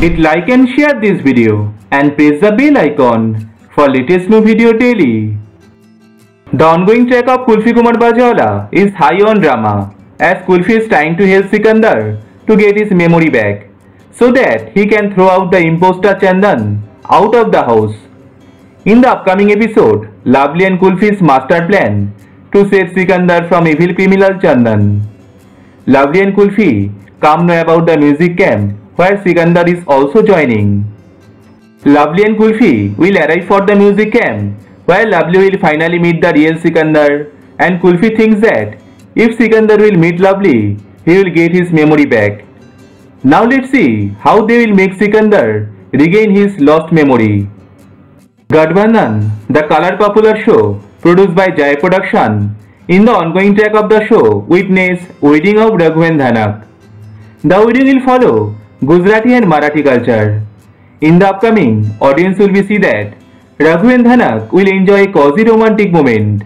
Hit like and share this video and press the bell icon for latest new video daily. The ongoing track of Kulfi Kumar Bajewala is high on drama as Kulfi is trying to help Sikandar to get his memory back so that he can throw out the imposter Chandan out of the house. In the upcoming episode, Lovely and Kulfi's master plan to save Sikandar from evil criminal Chandan. Lovely and Kulfi come know about the music camp where Sikandar is also joining. Lovely and Kulfi will arrive for the music camp where Lovely will finally meet the real Sikandar, and Kulfi thinks that if Sikandar will meet Lovely, he will get his memory back. Now let's see how they will make Sikandar regain his lost memory. Gathbandhan, the color popular show produced by Jai Production, in the ongoing track of the show witness wedding of Raghu and Dhanak. The wedding will follow Gujarati and Marathi culture. In the upcoming, audience will see that Raghu and Dhanak will enjoy a cozy romantic moment.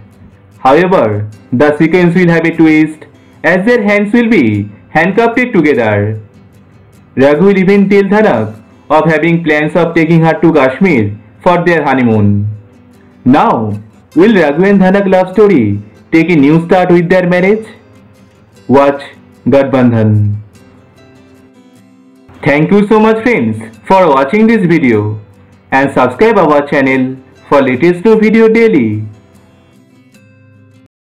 However, the sequence will have a twist as their hands will be handcuffed together. Raghu will even tell Dhanak of having plans of taking her to Kashmir for their honeymoon. Now, will Raghu and Dhanak love story take a new start with their marriage? Watch Gathbandhan. Thank you so much friends for watching this video and subscribe our channel for latest new video daily.